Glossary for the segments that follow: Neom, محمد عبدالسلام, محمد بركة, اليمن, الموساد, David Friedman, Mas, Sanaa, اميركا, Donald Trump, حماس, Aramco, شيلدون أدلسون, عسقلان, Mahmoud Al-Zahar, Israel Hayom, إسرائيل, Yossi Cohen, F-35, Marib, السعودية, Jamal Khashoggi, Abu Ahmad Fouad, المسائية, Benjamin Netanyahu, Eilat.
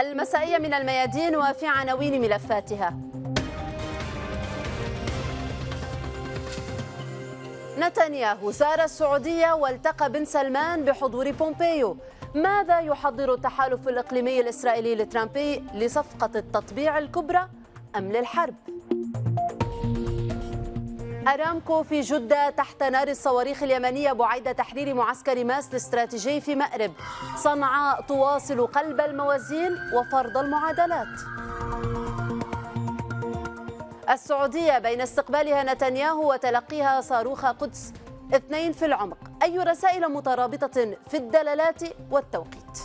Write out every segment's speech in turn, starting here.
المسائية من الميادين وفي عناوين ملفاتها. نتنياهو زار السعودية والتقى بن سلمان بحضور بومبيو. ماذا يحضر التحالف الإقليمي الإسرائيلي لترامبي، لصفقة التطبيع الكبرى أم للحرب؟ أرامكو في جدة تحت نار الصواريخ اليمنية بعيد تحرير معسكر ماس الاستراتيجي في مأرب. صنعاء تواصل قلب الموازين وفرض المعادلات. السعودية بين استقبالها نتنياهو وتلقيها صاروخ قدس 2 في العمق. أي رسائل مترابطة في الدلالات والتوقيت؟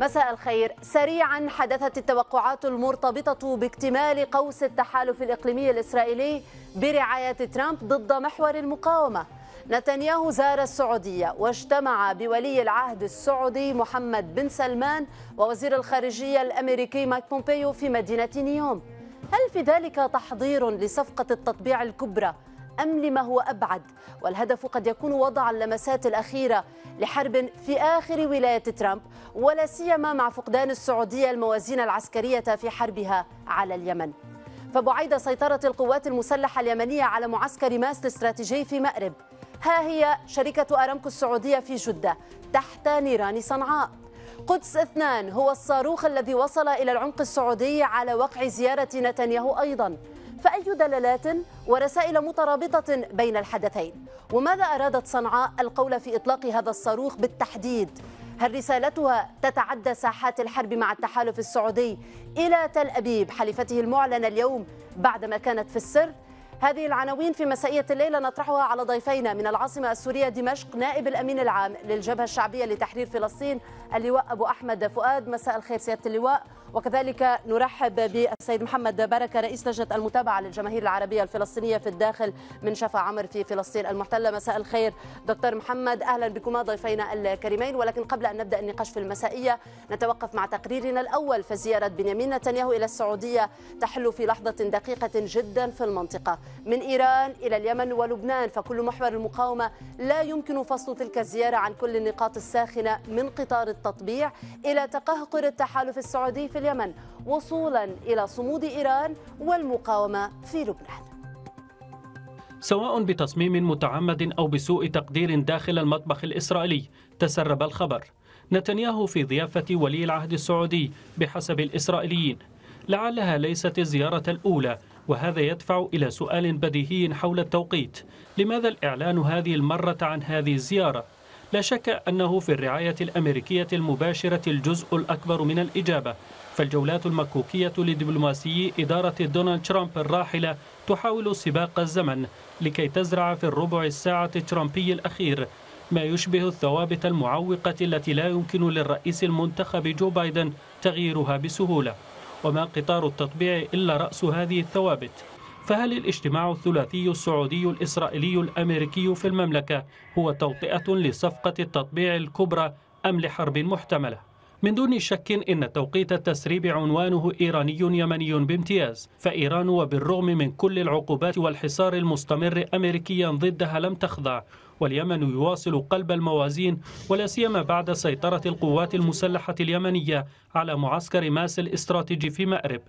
مساء الخير. سريعا، حدثت التوقعات المرتبطة باكتمال قوس التحالف الإقليمي الإسرائيلي برعاية ترامب ضد محور المقاومة. نتنياهو زار السعودية واجتمع بولي العهد السعودي محمد بن سلمان ووزير الخارجية الأمريكي مايك بومبيو في مدينة نيوم. هل في ذلك تحضير لصفقة التطبيع الكبرى أم لما هو أبعد؟ والهدف قد يكون وضع اللمسات الأخيرة لحرب في آخر ولاية ترامب، ولا سيما مع فقدان السعودية الموازين العسكرية في حربها على اليمن. فبعيد سيطرة القوات المسلحة اليمنية على معسكر ماس الاستراتيجي في مأرب، ها هي شركة أرامكو السعودية في جدة تحت نيران صنعاء. قدس 2 هو الصاروخ الذي وصل إلى العمق السعودي على وقع زيارة نتنياهو أيضاً. فأي دلالات ورسائل مترابطة بين الحدثين؟ وماذا أرادت صنعاء القول في إطلاق هذا الصاروخ بالتحديد؟ هل رسالتها تتعدى ساحات الحرب مع التحالف السعودي إلى تل أبيب حليفته المعلن اليوم بعدما كانت في السر؟ هذه العناوين في مسائية الليلة نطرحها على ضيفينا من العاصمة السورية دمشق، نائب الأمين العام للجبهة الشعبية لتحرير فلسطين اللواء أبو أحمد فؤاد. مساء الخير سيادة اللواء. وكذلك نرحب بالسيد محمد بركة رئيس لجنة المتابعة للجماهير العربية الفلسطينية في الداخل من شفا عمر في فلسطين المحتلة. مساء الخير دكتور محمد، أهلا بكما ضيفينا الكريمين. ولكن قبل أن نبدأ النقاش في المسائية نتوقف مع تقريرنا الأول. فزيارة بنيامين نتنياهو إلى السعودية تحل في لحظة دقيقة جدا في المنطقة، من إيران إلى اليمن ولبنان، فكل محور المقاومة لا يمكن فصل تلك الزيارة عن كل النقاط الساخنة، من قطار التطبيع إلى تقهقر التحالف السعودي في اليمن، وصولا إلى صمود إيران والمقاومة في لبنان. سواء بتصميم متعمد أو بسوء تقدير داخل المطبخ الإسرائيلي تسرب الخبر. نتنياهو في ضيافة ولي العهد السعودي بحسب الإسرائيليين. لعلها ليست الزيارة الأولى، وهذا يدفع إلى سؤال بديهي حول التوقيت. لماذا الإعلان هذه المرة عن هذه الزيارة؟ لا شك أنه في الرعاية الأمريكية المباشرة الجزء الأكبر من الإجابة، فالجولات المكوكية لدبلوماسي إدارة دونالد ترامب الراحلة تحاول سباق الزمن لكي تزرع في الربع الساعة الترامبي الأخير ما يشبه الثوابت المعوقة التي لا يمكن للرئيس المنتخب جو بايدن تغييرها بسهولة، وما قطار التطبيع إلا رأس هذه الثوابت. فهل الاجتماع الثلاثي السعودي الإسرائيلي الأمريكي في المملكة هو توطئة لصفقة التطبيع الكبرى أم لحرب محتملة؟ من دون شك إن توقيت التسريب عنوانه إيراني يمني بامتياز، فإيران وبالرغم من كل العقوبات والحصار المستمر أمريكيا ضدها لم تخضع، واليمن يواصل قلب الموازين ولا سيما بعد سيطرة القوات المسلحة اليمنية على معسكر ماس الاستراتيجي في مأرب.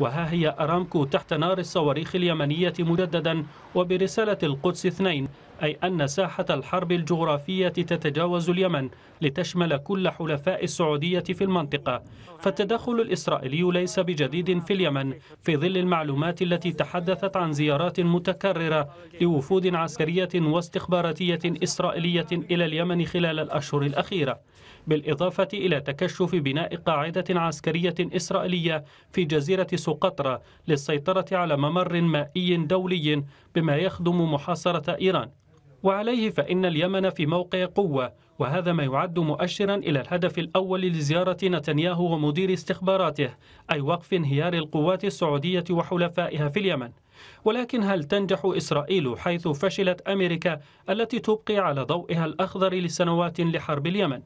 وها هي أرامكو تحت نار الصواريخ اليمنية مجددا وبرسالة القدس 2، أي أن ساحة الحرب الجغرافية تتجاوز اليمن لتشمل كل حلفاء السعودية في المنطقة. فالتدخل الإسرائيلي ليس بجديد في اليمن في ظل المعلومات التي تحدثت عن زيارات متكررة لوفود عسكرية واستخباراتية إسرائيلية إلى اليمن خلال الأشهر الأخيرة، بالإضافة إلى تكشف بناء قاعدة عسكرية إسرائيلية في جزيرة سقطرى للسيطرة على ممر مائي دولي بما يخدم محاصرة إيران. وعليه فإن اليمن في موقع قوة، وهذا ما يعد مؤشرا إلى الهدف الأول لزيارة نتنياهو ومدير استخباراته، أي وقف انهيار القوات السعودية وحلفائها في اليمن. ولكن هل تنجح إسرائيل حيث فشلت أمريكا التي تبقي على ضوئها الأخضر لسنوات لحرب اليمن؟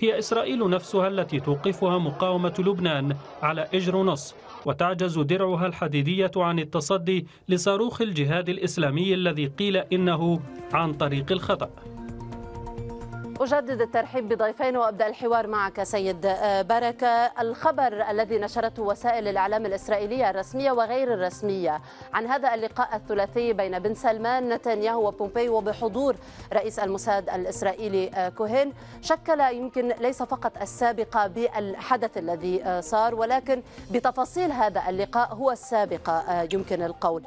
هي إسرائيل نفسها التي توقفها مقاومة لبنان على إجر ونصف، وتعجز درعها الحديدية عن التصدي لصاروخ الجهاد الإسلامي الذي قيل إنه عن طريق الخطأ. أجدد الترحيب بضيفين وأبدأ الحوار معك سيد بركة. الخبر الذي نشرته وسائل الإعلام الإسرائيلية الرسمية وغير الرسمية عن هذا اللقاء الثلاثي بين بن سلمان نتنياهو وبومبيو وبحضور رئيس الموساد الإسرائيلي كوهين شكل يمكن ليس فقط السابقة بالحدث الذي صار ولكن بتفاصيل هذا اللقاء هو السابقة يمكن القول.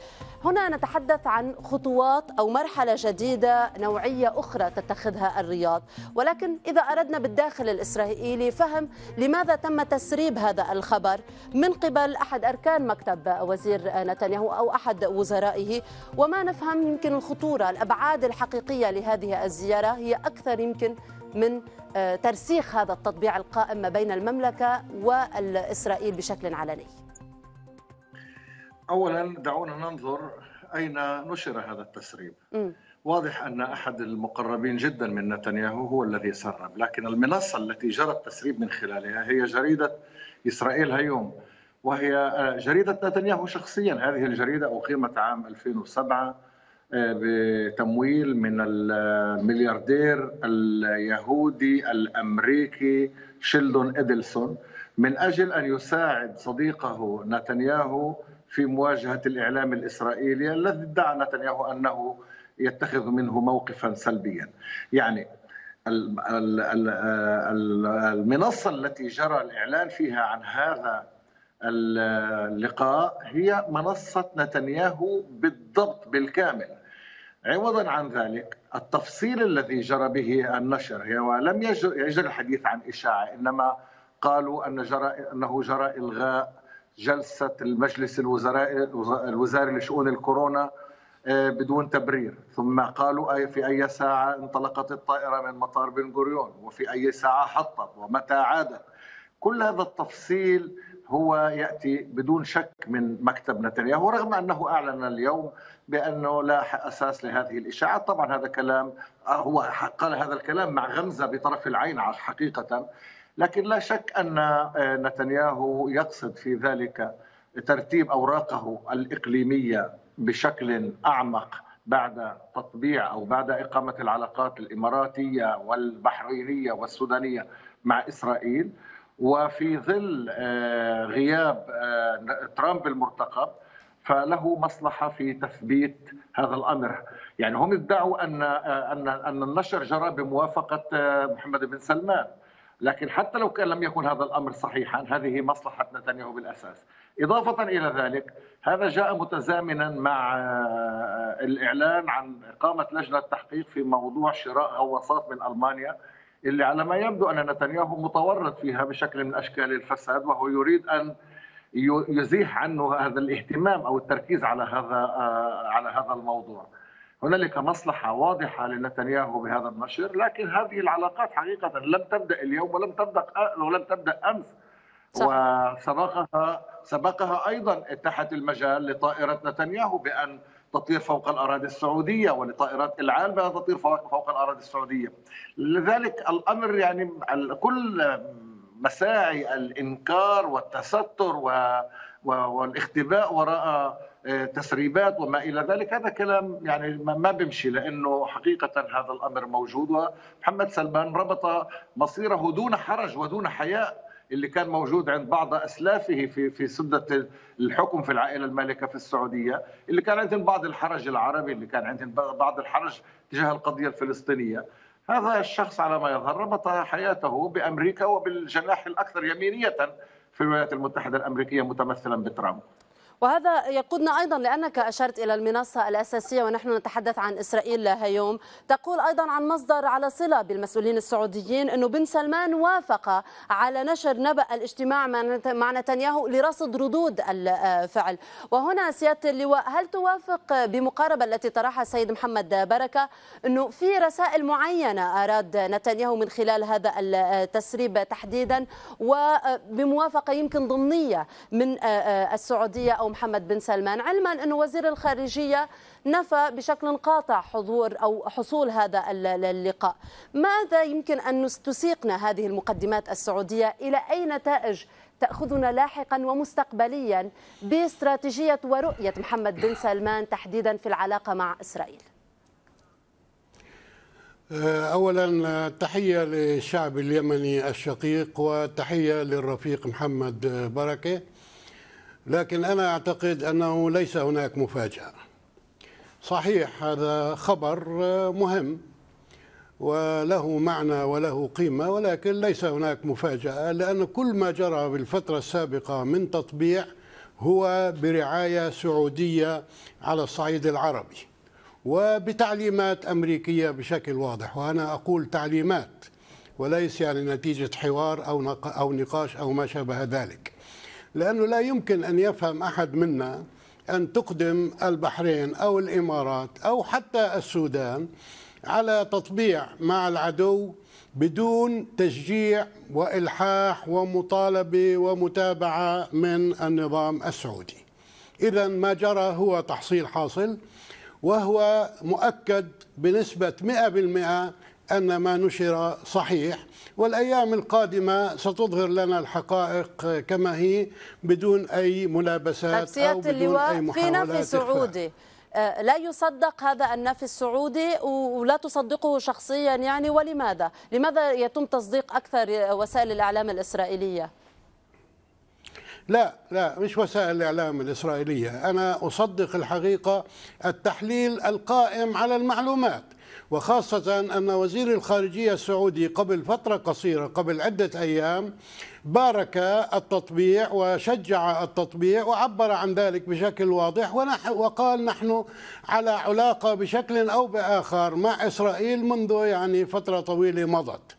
هنا نتحدث عن خطوات أو مرحلة جديدة نوعية أخرى تتخذها الرياض، ولكن إذا أردنا بالداخل الإسرائيلي فهم لماذا تم تسريب هذا الخبر من قبل أحد أركان مكتب وزير نتنياهو أو أحد وزرائه، وما نفهم يمكن الخطورة الأبعاد الحقيقية لهذه الزيارة هي أكثر يمكن من ترسيخ هذا التطبيع القائم ما بين المملكة والإسرائيل بشكل علني. أولا دعونا ننظر أين نشر هذا التسريب. واضح أن أحد المقربين جدا من نتنياهو هو الذي سرب، لكن المنصة التي جرى التسريب من خلالها هي جريدة إسرائيل هيوم، وهي جريدة نتنياهو شخصيا. هذه الجريدة أقيمت عام 2007 بتمويل من الملياردير اليهودي الأمريكي شيلدون أدلسون من أجل أن يساعد صديقه نتنياهو في مواجهة الإعلام الإسرائيلي الذي ادعى نتنياهو أنه يتخذ منه موقفا سلبيا. يعني المنصة التي جرى الإعلان فيها عن هذا اللقاء هي منصة نتنياهو بالضبط بالكامل. عوضا عن ذلك التفصيل الذي جرى به النشر هو لم يجري الحديث عن إشاعة، إنما قالوا أنه جرى إلغاء جلسة المجلس الوزاري لشؤون الكورونا بدون تبرير، ثم قالوا في أي ساعة انطلقت الطائرة من مطار بن غوريون وفي أي ساعة حطت ومتى عادت. كل هذا التفصيل هو يأتي بدون شك من مكتب نتنياهو، رغم أنه أعلن اليوم بأنه لا أساس لهذه الإشاعات. طبعا هذا كلام هو قال هذا الكلام مع غمزة بطرف العين حقيقة، لكن لا شك أن نتنياهو يقصد في ذلك ترتيب أوراقه الإقليمية بشكل أعمق بعد تطبيع أو بعد إقامة العلاقات الإماراتية والبحرينية والسودانية مع إسرائيل، وفي ظل غياب ترامب المرتقب فله مصلحة في تثبيت هذا الأمر. يعني هم ادعوا أن النشر جرى بموافقة محمد بن سلمان، لكن حتى لو كان لم يكن هذا الأمر صحيحا هذه مصلحة نتنياهو بالأساس. إضافة إلى ذلك هذا جاء متزامنا مع الإعلان عن إقامة لجنة تحقيق في موضوع شراء غواصات من ألمانيا، اللي على ما يبدو أن نتنياهو متورط فيها بشكل من أشكال الفساد، وهو يريد أن يزيح عنه هذا الاهتمام أو التركيز على هذا الموضوع. هنالك مصلحة واضحة لنتنياهو بهذا النشر، لكن هذه العلاقات حقيقة لم تبدأ اليوم ولم تبدأ أمس، وسبقها أيضا اتاحت المجال لطائرة نتنياهو بأن تطير فوق الأراضي السعودية ولطائرات العالم بأن تطير فوق الأراضي السعودية. لذلك الأمر يعني كل مساعي الإنكار والتستر والاختباء وراء تسريبات وما إلى ذلك هذا كلام يعني ما بيمشي، لأنه حقيقة هذا الأمر موجود، ومحمد سلمان ربط مصيره دون حرج ودون حياء اللي كان موجود عند بعض أسلافه في سدة الحكم في العائلة المالكة في السعودية، اللي كان عندهم بعض الحرج العربي، اللي كان عندهم بعض الحرج تجاه القضية الفلسطينية. هذا الشخص على ما يظهر ربط حياته بأمريكا وبالجناح الأكثر يمينية في الولايات المتحدة الأمريكية متمثلا بترامب. وهذا يقودنا أيضا لأنك أشرت إلى المنصة الأساسية ونحن نتحدث عن إسرائيل هيوم، تقول أيضا عن مصدر على صلة بالمسؤولين السعوديين أنه بن سلمان وافق على نشر نبأ الاجتماع مع نتنياهو لرصد ردود الفعل. وهنا سيادة اللواء هل توافق بمقاربة التي طرحها السيد محمد بركة أنه في رسائل معينة أراد نتنياهو من خلال هذا التسريب تحديدا وبموافقة يمكن ضمنية من السعودية أو محمد بن سلمان، علما أنه وزير الخارجية نفى بشكل قاطع حضور أو حصول هذا اللقاء؟ ماذا يمكن أن تسيقنا هذه المقدمات السعودية إلى أي نتائج تأخذنا لاحقا ومستقبليا باستراتيجية ورؤية محمد بن سلمان تحديدا في العلاقة مع إسرائيل؟ أولا تحية للشعب اليمني الشقيق وتحية للرفيق محمد بركة، لكن أنا أعتقد أنه ليس هناك مفاجأة. صحيح هذا خبر مهم وله معنى وله قيمة، ولكن ليس هناك مفاجأة لأن كل ما جرى بالفترة السابقة من تطبيع هو برعاية سعودية على الصعيد العربي وبتعليمات أمريكية بشكل واضح، وأنا أقول تعليمات وليس يعني نتيجة حوار أو نقاش أو ما شابه ذلك، لأنه لا يمكن أن يفهم أحد منا أن تقدم البحرين أو الإمارات أو حتى السودان على تطبيع مع العدو بدون تشجيع وإلحاح ومطالبة ومتابعة من النظام السعودي. إذا ما جرى هو تحصيل حاصل، وهو مؤكد بنسبة 100% أن ما نشر صحيح، والأيام القادمة ستظهر لنا الحقائق كما هي بدون أي ملابسات أو بدون أي محاولات في سعودي. لا يصدق هذا النفي السعودي ولا تصدقه شخصيا، يعني ولماذا؟ لماذا يتم تصديق أكثر وسائل الإعلام الإسرائيلية؟ لا مش وسائل الإعلام الإسرائيلية، أنا أصدق الحقيقة التحليل القائم على المعلومات، وخاصة أن وزير الخارجية السعودي قبل فترة قصيرة قبل عدة أيام بارك التطبيع وشجع التطبيع وعبر عن ذلك بشكل واضح، وقال نحن على علاقة بشكل أو بآخر مع إسرائيل منذ يعني فترة طويلة مضت.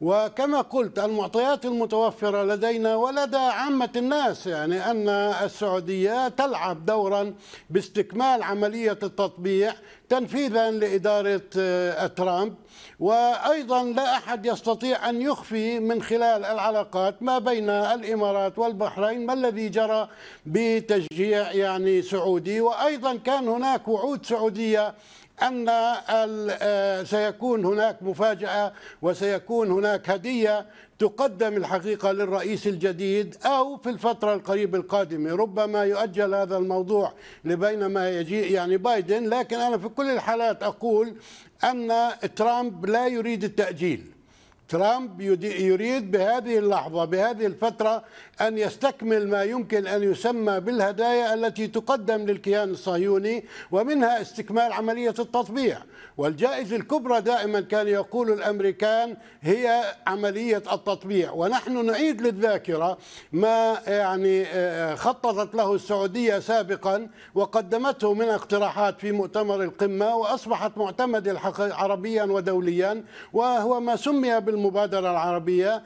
وكما قلت المعطيات المتوفرة لدينا ولدى عامة الناس يعني أن السعودية تلعب دورا باستكمال عملية التطبيع تنفيذا لإدارة ترامب، وأيضا لا أحد يستطيع أن يخفي من خلال العلاقات ما بين الإمارات والبحرين ما الذي جرى بتشجيع يعني سعودي، وأيضا كان هناك وعود سعودية أن سيكون هناك مفاجأة وسيكون هناك هدية تقدم الحقيقة للرئيس الجديد أو في الفترة القريبة القادمة، ربما يؤجل هذا الموضوع لبينما يجيء يعني بايدن، لكن أنا في كل الحالات أقول أن ترامب لا يريد التأجيل. ترامب يريد بهذه اللحظة بهذه الفترة أن يستكمل ما يمكن أن يسمى بالهدايا التي تقدم للكيان الصهيوني ومنها استكمال عملية التطبيع، والجائزة الكبرى دائما كان يقول الأمريكان هي عملية التطبيع، ونحن نعيد للذاكرة ما يعني خططت له السعودية سابقا وقدمته من اقتراحات في مؤتمر القمة وأصبحت معتمدة عربيا ودوليا، وهو ما سمي بالمبادرة العربية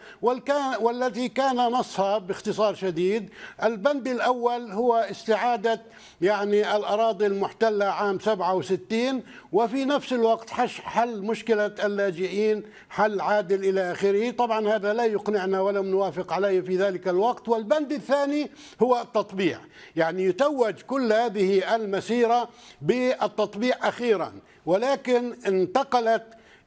والتي كان نصها باختصار شديد البند الأول هو استعادة يعني الأراضي المحتلة عام 67 وفي نفس الوقت حل مشكلة اللاجئين حل عادل إلى آخره. طبعا هذا لا يقنعنا ولم نوافق عليه في ذلك الوقت. والبند الثاني هو التطبيع، يعني يتوج كل هذه المسيرة بالتطبيع أخيرا، ولكن انتقلت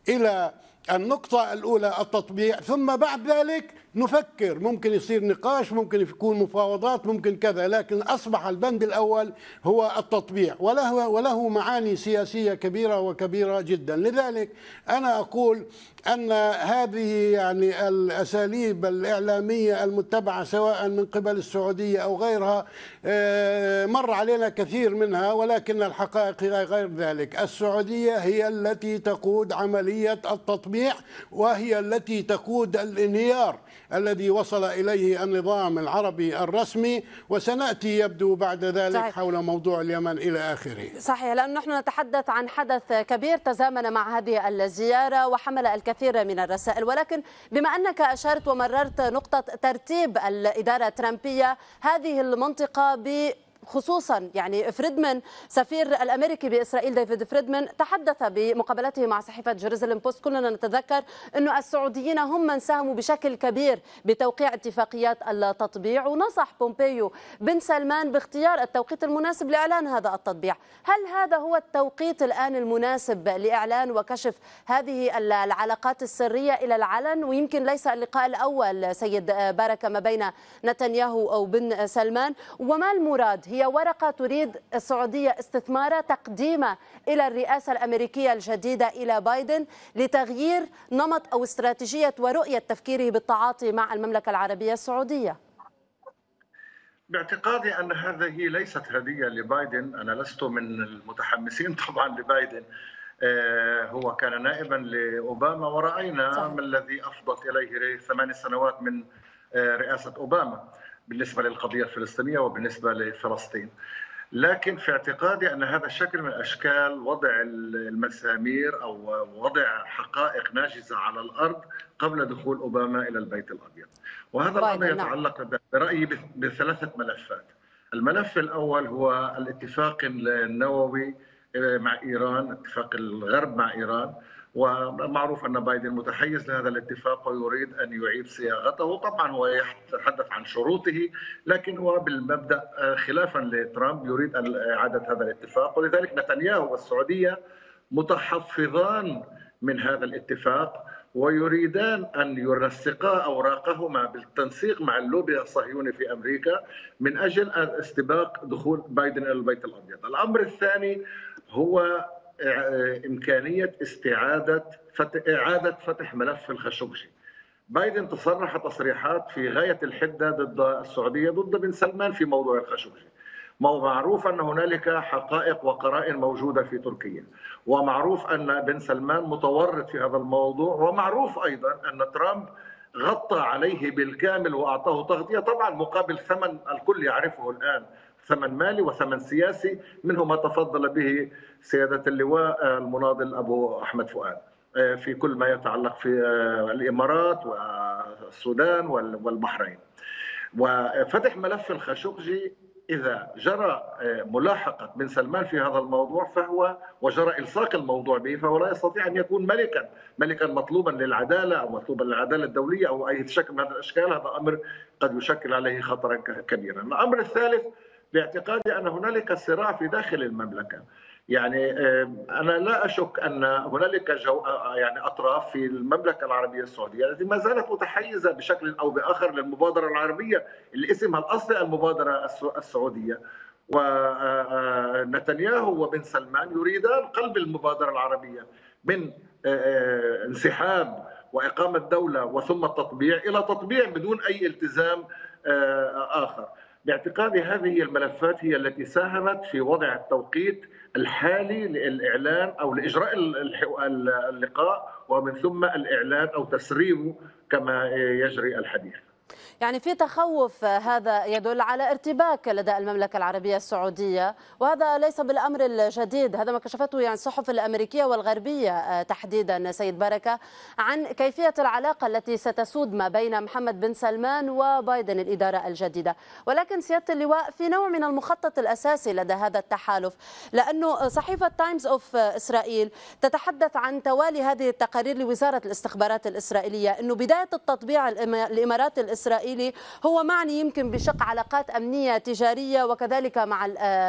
إلى النقطة الأولى التطبيع، ثم بعد ذلك نفكر ممكن يصير نقاش ممكن يكون مفاوضات ممكن كذا، لكن أصبح البند الأول هو التطبيع وله معاني سياسية كبيرة وكبيرة جدا. لذلك أنا أقول أن هذه يعني الأساليب الإعلامية المتبعة سواء من قبل السعودية أو غيرها مر علينا كثير منها، ولكن الحقائق غير ذلك. السعودية هي التي تقود عملية التطبيع وهي التي تقود الانهيار الذي وصل إليه النظام العربي الرسمي، وسنأتي يبدو بعد ذلك صحيح. حول موضوع اليمن إلى آخره. صحيح، لأن نحن نتحدث عن حدث كبير تزامن مع هذه الزيارة وحمل الكثير من الرسائل، ولكن بما أنك أشرت ومررت نقطة ترتيب الإدارة الترامبية هذه المنطقة خصوصا يعني فريدمان سفير الامريكي باسرائيل ديفيد فريدمان تحدث بمقابلته مع صحيفه جيروزالم بوست، كلنا نتذكر انه السعوديين هم من ساهموا بشكل كبير بتوقيع اتفاقيات التطبيع، ونصح بومبيو بن سلمان باختيار التوقيت المناسب لاعلان هذا التطبيع. هل هذا هو التوقيت الان المناسب لاعلان وكشف هذه العلاقات السريه الى العلن؟ ويمكن ليس اللقاء الاول سيد بارك ما بين نتنياهو او بن سلمان، وما المراد؟ هي ورقة تريد السعودية استثمارها تقديمها إلى الرئاسة الأمريكية الجديدة إلى بايدن لتغيير نمط أو استراتيجية ورؤية تفكيره بالتعاطي مع المملكة العربية السعودية. باعتقادي أن هذه ليست هدية لبايدن. أنا لست من المتحمسين طبعا لبايدن، هو كان نائبا لأوباما ورأينا ما الذي أفضت إليه 8 سنوات من رئاسة أوباما بالنسبة للقضية الفلسطينية وبالنسبة لفلسطين. لكن في اعتقادي أن هذا الشكل من أشكال وضع المسامير أو وضع حقائق ناجزة على الأرض قبل دخول أوباما إلى البيت الأبيض. وهذا الأمر يتعلق برأيي ب3 ملفات. الملف الأول هو الاتفاق النووي مع إيران، اتفاق الغرب مع إيران، ومعروف أن بايدن متحيز لهذا الاتفاق ويريد أن يعيد صياغته. طبعا هو يتحدث عن شروطه، لكن هو بالمبدأ خلافا لترامب يريد إعادة هذا الاتفاق، ولذلك نتنياهو والسعودية متحفظان من هذا الاتفاق ويريدان أن يرسقا أوراقهما بالتنسيق مع اللوبي الصهيوني في أمريكا من أجل استباق دخول بايدن إلى البيت الأبيض. الأمر الثاني هو إمكانية إعادة فتح ملف الخاشقجي. بايدن تصرح تصريحات في غاية الحدة ضد السعودية، ضد بن سلمان في موضوع الخاشقجي. معروف أن هنالك حقائق وقرائن موجودة في تركيا، ومعروف أن بن سلمان متورط في هذا الموضوع، ومعروف أيضا أن ترامب غطى عليه بالكامل وأعطاه تغطية طبعا مقابل ثمن الكل يعرفه الآن، ثمن مالي وثمن سياسي، منه ما تفضل به سيادة اللواء المناضل أبو أحمد فؤاد في كل ما يتعلق في الإمارات والسودان والبحرين. وفتح ملف الخاشقجي إذا جرى ملاحقة بن سلمان في هذا الموضوع فهو وجرى إلصاق الموضوع به، فهو لا يستطيع أن يكون ملكا مطلوبا للعدالة أو مطلوبا للعدالة الدولية أو أي شكل من هذا الأشكال. هذا أمر قد يشكل عليه خطرا كبيرا. الأمر الثالث باعتقادي أن هنالك صراع في داخل المملكة. يعني أنا لا أشك أن هنالك أطراف في المملكة العربية السعودية التي ما زالت متحيزة بشكل أو بآخر للمبادرة العربية اللي اسمها الأصلي المبادرة السعودية، ونتنياهو وبن سلمان يريدان قلب المبادرة العربية من انسحاب وإقامة دولة وثم التطبيع إلى تطبيع بدون أي التزام آخر. باعتقادي هذه الملفات هي التي ساهمت في وضع التوقيت الحالي للإعلان أو لإجراء اللقاء ومن ثم الإعلان أو تسريبه كما يجري الحديث. يعني في تخوف، هذا يدل على ارتباك لدى المملكة العربية السعودية، وهذا ليس بالأمر الجديد. هذا ما كشفته الصحف الأمريكية والغربية تحديدا سيد بركة عن كيفية العلاقة التي ستسود ما بين محمد بن سلمان وبايدن الإدارة الجديدة. ولكن سيادة اللواء في نوع من المخطط الأساسي لدى هذا التحالف، لأنه صحيفة تايمز أوف إسرائيل تتحدث عن توالي هذه التقارير لوزارة الاستخبارات الإسرائيلية أنه بداية التطبيع الإماراتي الإسرائيلي هو معني يمكن بشق علاقات أمنية تجارية وكذلك مع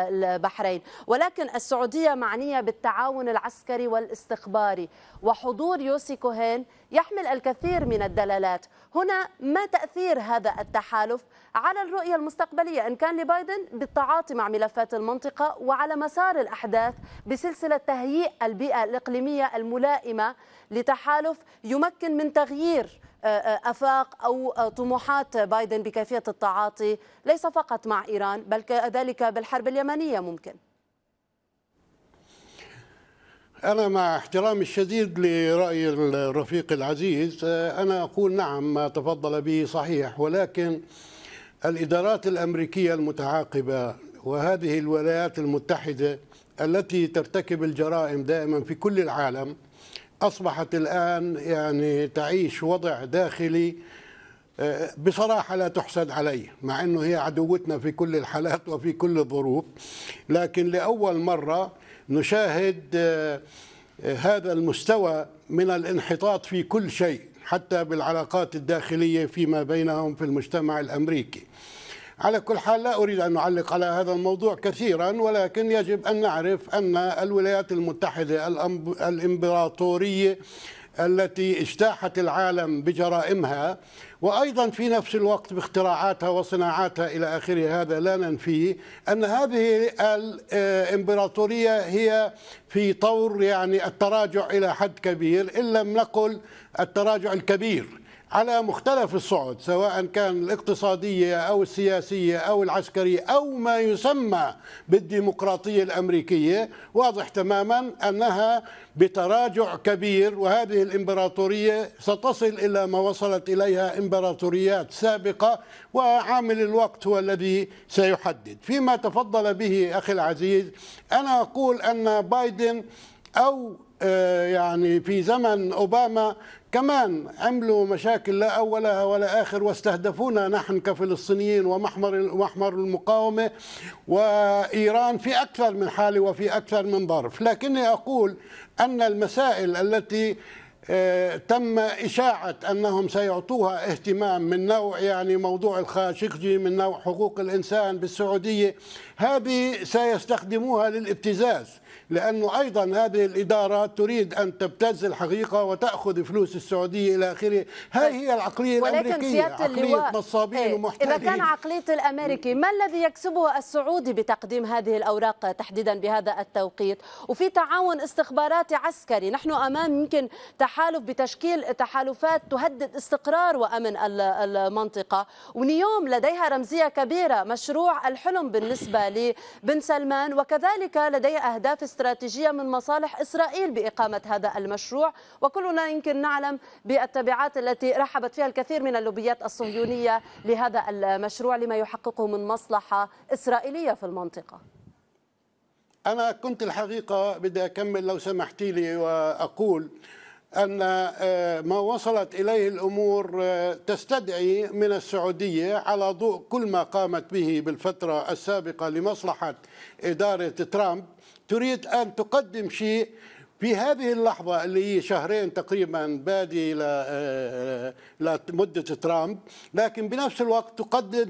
البحرين، ولكن السعودية معنية بالتعاون العسكري والاستخباري، وحضور يوسي كوهين يحمل الكثير من الدلالات. هنا ما تأثير هذا التحالف على الرؤية المستقبلية إن كان لبايدن بالتعاطي مع ملفات المنطقة وعلى مسار الأحداث بسلسلة تهيئ البيئة الإقليمية الملائمة لتحالف يمكن من تغيير آفاق أو طموحات بايدن بكيفية التعاطي ليس فقط مع إيران بل كذلك بالحرب اليمنية ممكن؟ أنا مع احترامي الشديد لرأي الرفيق العزيز أنا أقول نعم ما تفضل به صحيح، ولكن الإدارات الأمريكية المتعاقبة وهذه الولايات المتحدة التي ترتكب الجرائم دائما في كل العالم أصبحت الآن يعني تعيش وضع داخلي بصراحة لا تحسد عليه، مع أنه هي عدوتنا في كل الحالات وفي كل الظروف، لكن لأول مرة نشاهد هذا المستوى من الانحطاط في كل شيء حتى بالعلاقات الداخلية فيما بينهم في المجتمع الأمريكي. على كل حال لا أريد أن أعلق على هذا الموضوع كثيرا، ولكن يجب أن نعرف أن الولايات المتحدة الإمبراطورية التي اجتاحت العالم بجرائمها، وأيضا في نفس الوقت باختراعاتها وصناعاتها إلى آخره. هذا لا ننفيه أن هذه الإمبراطورية هي في طور يعني التراجع إلى حد كبير، إن لم نقل التراجع الكبير، على مختلف الصعد، سواء كان الاقتصادية أو السياسية أو العسكرية أو ما يسمى بالديمقراطية الأمريكية. واضح تماما أنها بتراجع كبير، وهذه الإمبراطورية ستصل إلى ما وصلت إليها إمبراطوريات سابقة، وعامل الوقت هو الذي سيحدد. فيما تفضل به أخي العزيز، أنا أقول أن بايدن أو يعني في زمن أوباما كمان عملوا مشاكل لا أولها ولا آخر، واستهدفونا نحن كفلسطينيين ومحور المقاومة وإيران في أكثر من حالة وفي أكثر من ظرف. لكني أقول أن المسائل التي تم إشاعة أنهم سيعطوها اهتمام من نوع يعني موضوع الخاشقجي، من نوع حقوق الإنسان بالسعودية، هذه سيستخدموها للابتزاز، لأنه أيضا هذه الإدارة تريد أن تبتز الحقيقة وتأخذ فلوس السعودية إلى آخره. هاي هي العقلية الأمريكية، عقلية نصابين ومحتالين. إذا كان عقلية الأمريكي، ما الذي يكسبه السعودي بتقديم هذه الأوراق تحديدا بهذا التوقيت وفي تعاون استخباراتي عسكري؟ نحن أمام يمكن تحالف بتشكيل تحالفات تهدد استقرار وأمن المنطقة، ونيوم لديها رمزية كبيرة، مشروع الحلم بالنسبة لبن سلمان، وكذلك لديها أهداف استراتيجية من مصالح إسرائيل بإقامة هذا المشروع، وكلنا يمكن نعلم بالتبعات التي رحبت فيها الكثير من اللوبيات الصهيونية لهذا المشروع لما يحققه من مصلحة إسرائيلية في المنطقة. أنا كنت الحقيقة بدي أكمل لو سمحتي لي، وأقول أن ما وصلت إليه الأمور تستدعي من السعودية على ضوء كل ما قامت به بالفترة السابقة لمصلحة إدارة ترامب، تريد أن تقدم شيء في هذه اللحظة اللي هي شهرين تقريبا بادي لمدة ترامب، لكن بنفس الوقت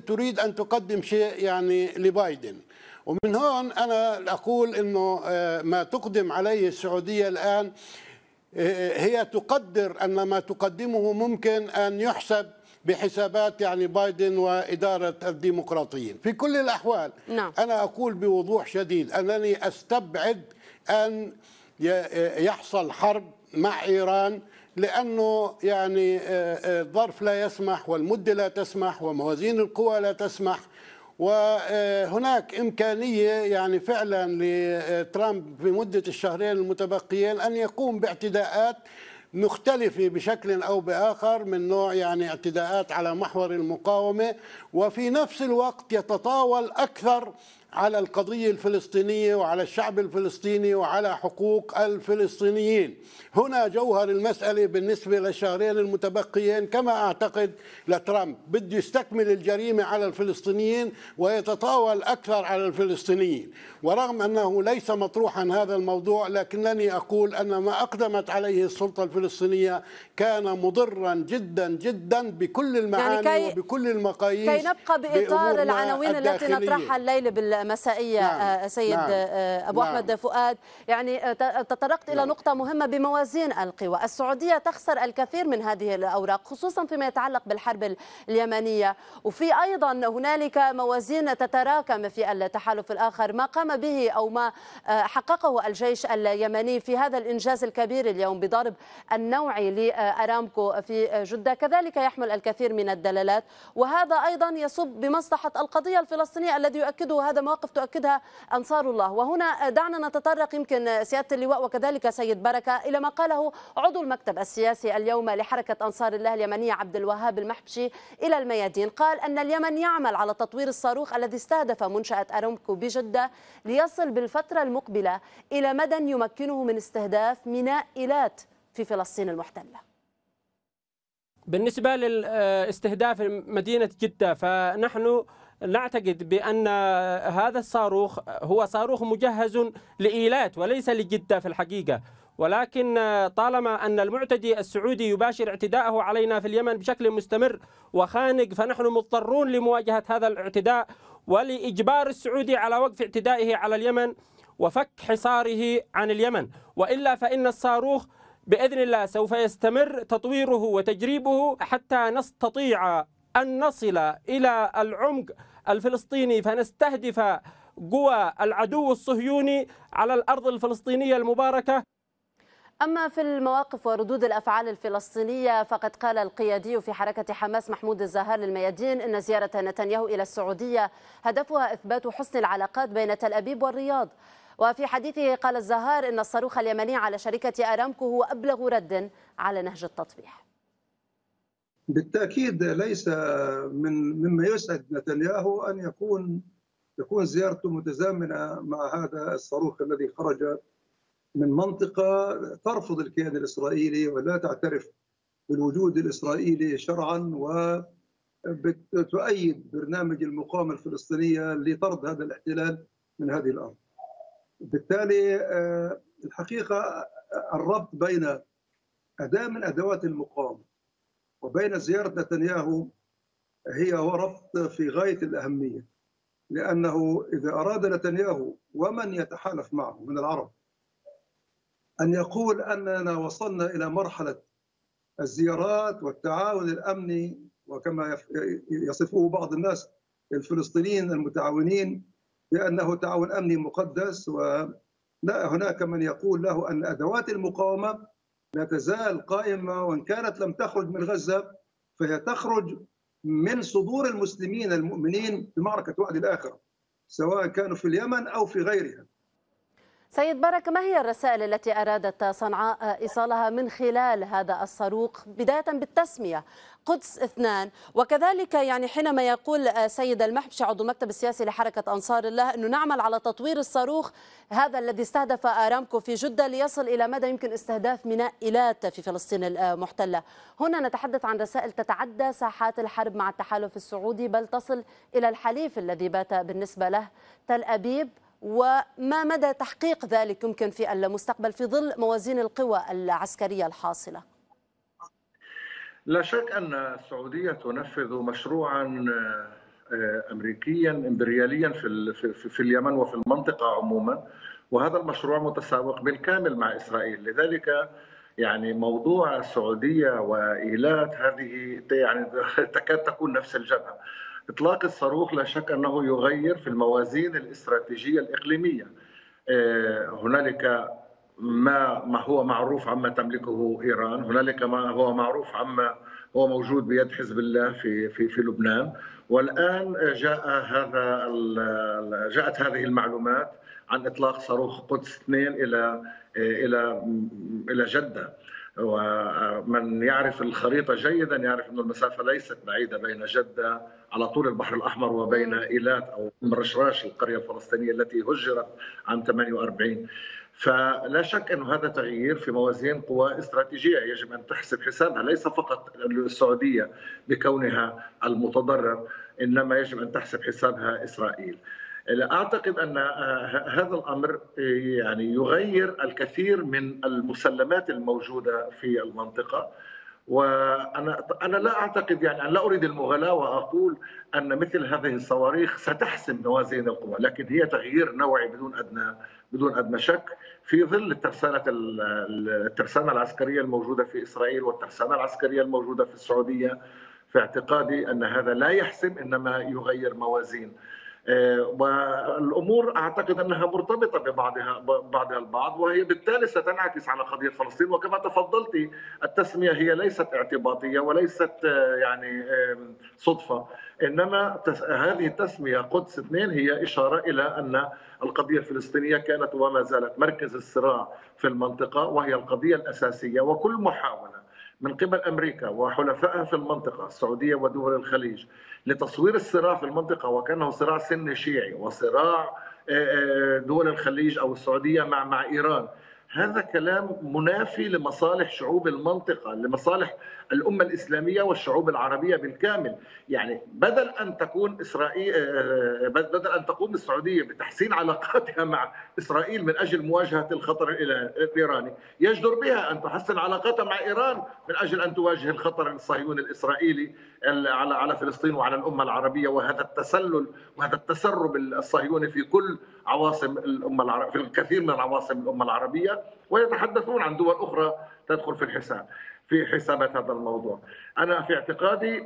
تريد أن تقدم شيء يعني لبايدن. ومن هون أنا أقول أنه ما تقدم عليه السعودية الآن، هي تقدر أن ما تقدمه ممكن أن يحسب بحسابات يعني بايدن وإدارة الديمقراطيين. في كل الأحوال أنا أقول بوضوح شديد أنني أستبعد أن يحصل حرب مع إيران، لأنه يعني الظرف لا يسمح والمدة لا تسمح وموازين القوى لا تسمح، وهناك إمكانية يعني فعلا لترامب في مدة الشهرين المتبقيين أن يقوم باعتداءات مختلفة بشكل أو بآخر، من نوع يعني اعتداءات على محور المقاومة، وفي نفس الوقت يتطاول أكثر على القضية الفلسطينية وعلى الشعب الفلسطيني وعلى حقوق الفلسطينيين. هنا جوهر المسألة بالنسبة للشهرين المتبقيين كما أعتقد لترامب، بده يستكمل الجريمة على الفلسطينيين ويتطاول أكثر على الفلسطينيين. ورغم أنه ليس مطروحا هذا الموضوع، لكنني أقول أن ما أقدمت عليه السلطة الفلسطينية كان مضرا جدا جدا بكل المعاني وبكل المقاييس. كي نبقى بإطار العناوين التي نطرحها الليلة مسائية. سيد أبو أحمد فؤاد، يعني تطرقت إلى نقطة مهمة بموازين القوى. السعودية تخسر الكثير من هذه الأوراق، خصوصا فيما يتعلق بالحرب اليمنية، وفي أيضا هنالك موازين تتراكم في التحالف الآخر. ما قام به أو ما حققه الجيش اليمني في هذا الإنجاز الكبير اليوم بضرب النوعي لأرامكو في جدة كذلك يحمل الكثير من الدلالات، وهذا أيضا يصب بمصلحة القضية الفلسطينية الذي يؤكده هذا مواقف تؤكدها أنصار الله. وهنا دعنا نتطرق يمكن سيادة اللواء وكذلك سيد بركة إلى ما قاله عضو المكتب السياسي اليوم لحركة أنصار الله اليمنية عبدالوهاب المحبشي إلى الميادين. قال أن اليمن يعمل على تطوير الصاروخ الذي استهدف منشأة آرامكو بجدة ليصل بالفترة المقبلة إلى مدى يمكنه من استهداف ميناء إيلات في فلسطين المحتلة. بالنسبة لاستهداف مدينة جدة، فنحن نعتقد بأن هذا الصاروخ هو صاروخ مجهز لإيلات وليس لجدة في الحقيقة، ولكن طالما أن المعتدي السعودي يباشر اعتداءه علينا في اليمن بشكل مستمر وخانق، فنحن مضطرون لمواجهة هذا الاعتداء ولإجبار السعودي على وقف اعتدائه على اليمن وفك حصاره عن اليمن، وإلا فإن الصاروخ بإذن الله سوف يستمر تطويره وتجريبه حتى نستطيع أن نصل إلى العمق الفلسطيني فنستهدف قوى العدو الصهيوني على الأرض الفلسطينية المباركة. أما في المواقف وردود الأفعال الفلسطينية فقد قال القيادي في حركة حماس محمود الزهار للميادين إن زيارة نتنياهو إلى السعودية هدفها إثبات حسن العلاقات بين تل أبيب والرياض. وفي حديثه قال الزهار إن الصاروخ اليمني على شركة آرامكو هو أبلغ رد على نهج التطبيع. بالتأكيد ليس مما يسعد نتنياهو أن يكون زيارته متزامنة مع هذا الصاروخ الذي خرج من منطقة ترفض الكيان الإسرائيلي ولا تعترف بالوجود الإسرائيلي شرعا وتؤيد برنامج المقاومة الفلسطينية لطرد هذا الاحتلال من هذه الأرض. بالتالي الحقيقة الربط بين أداة من أدوات المقاومة وبين زيارة نتنياهو هي ربط في غاية الأهمية، لأنه إذا أراد نتنياهو ومن يتحالف معه من العرب أن يقول أننا وصلنا إلى مرحلة الزيارات والتعاون الأمني، وكما يصفه بعض الناس الفلسطينيين المتعاونين بأنه تعاون أمني مقدس، ولا هناك من يقول له أن أدوات المقاومة لا تزال قائمة وإن كانت لم تخرج من غزة فهي تخرج من صدور المسلمين المؤمنين في معركة وعد الآخرة سواء كانوا في اليمن أو في غيرها. سيد بركة، ما هي الرسائل التي أرادت صنعاء إيصالها من خلال هذا الصاروخ، بداية بالتسمية قدس 2؟ وكذلك يعني حينما يقول سيد المحبشي عضو المكتب السياسي لحركة أنصار الله أنه نعمل على تطوير الصاروخ هذا الذي استهدف آرامكو في جدة ليصل إلى مدى يمكن استهداف ميناء إيلات في فلسطين المحتلة، هنا نتحدث عن رسائل تتعدى ساحات الحرب مع التحالف السعودي بل تصل إلى الحليف الذي بات بالنسبة له تل أبيب، وما مدى تحقيق ذلك يمكن في المستقبل في ظل موازين القوى العسكرية الحاصلة؟ لا شك أن السعودية تنفذ مشروعا أمريكيا إمبرياليا في اليمن وفي المنطقة عموما، وهذا المشروع متسابق بالكامل مع إسرائيل. لذلك يعني موضوع السعودية وإيلات هذه يعني تكاد تكون نفس الجبهة. إطلاق الصاروخ لا شك أنه يغير في الموازين الاستراتيجية الإقليمية. هنالك ما هو معروف عما تملكه إيران، هنالك ما هو معروف عما هو موجود بيد حزب الله في في في لبنان، والآن جاءت هذه المعلومات عن إطلاق صاروخ قدس 2 إلى إلى إلى جدة. ومن يعرف الخريطة جيدا يعرف أن المسافة ليست بعيدة بين جدة على طول البحر الأحمر وبين إيلات أو رشراش القرية الفلسطينية التي هجرت عام 48. فلا شك أن هذا تغيير في موازين قوى استراتيجية يجب أن تحسب حسابها، ليس فقط السعودية بكونها المتضرر إنما يجب أن تحسب حسابها إسرائيل. أعتقد أن هذا الأمر يعني يغير الكثير من المسلمات الموجودة في المنطقة، وأنا لا أعتقد يعني أن لا أريد المغالاة وأقول أن مثل هذه الصواريخ ستحسم موازين القوى، لكن هي تغيير نوعي بدون أدنى شك في ظل الترسانة العسكرية الموجودة في إسرائيل والترسانة العسكرية الموجودة في السعودية. في اعتقادي أن هذا لا يحسم إنما يغير موازين، والأمور أعتقد أنها مرتبطة ببعضها البعض، وهي بالتالي ستنعكس على قضية فلسطين. وكما تفضلت التسمية هي ليست اعتباطية وليست يعني صدفة، إنما هذه التسمية قدس 2 هي إشارة إلى أن القضية الفلسطينية كانت وما زالت مركز الصراع في المنطقة وهي القضية الأساسية، وكل محاولة من قبل أمريكا وحلفائها في المنطقة السعودية ودول الخليج لتصوير الصراع في المنطقة وكأنه صراع سني شيعي وصراع دول الخليج أو السعودية مع إيران، هذا كلام منافي لمصالح شعوب المنطقة، لمصالح الأمة الإسلامية والشعوب العربية بالكامل. يعني بدل أن تقوم السعودية بتحسين علاقاتها مع إسرائيل من أجل مواجهة الخطر الإيراني، يجدر بها أن تحسن علاقاتها مع إيران من أجل أن تواجه الخطر الصهيوني الإسرائيلي على فلسطين وعلى الأمة العربية، وهذا التسلل وهذا التسرب الصهيوني في كل عواصم الأمة العربية، في الكثير من عواصم الأمة العربية، ويتحدثون عن دول أخرى تدخل في الحساب في حسابات هذا الموضوع. أنا في اعتقادي